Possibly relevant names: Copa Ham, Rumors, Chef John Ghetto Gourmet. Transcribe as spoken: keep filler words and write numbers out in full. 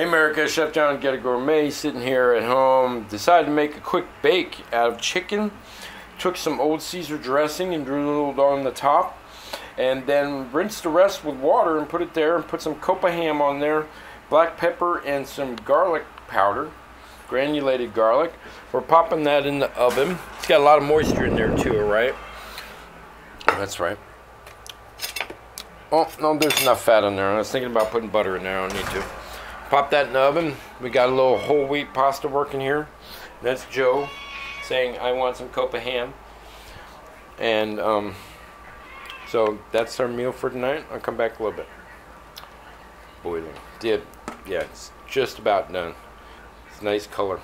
Hey America, Chef John Ghetto Gourmet sitting here at home. Decided to make a quick bake out of chicken. Took some old Caesar dressing and drizzled on the top, and then rinsed the rest with water and put it there, and put some Copa ham on there, black pepper and some garlic powder, granulated garlic. We're popping that in the oven. It's got a lot of moisture in there too, right? That's right. Oh, no, there's enough fat in there. I was thinking about putting butter in there. I don't need to. Pop that in the oven. We got a little whole wheat pasta working here. That's Joe saying, I want some Copa ham. And um, so that's our meal for tonight. I'll come back a little bit. Boiling. Did. Yeah, it's just about done. It's a nice color.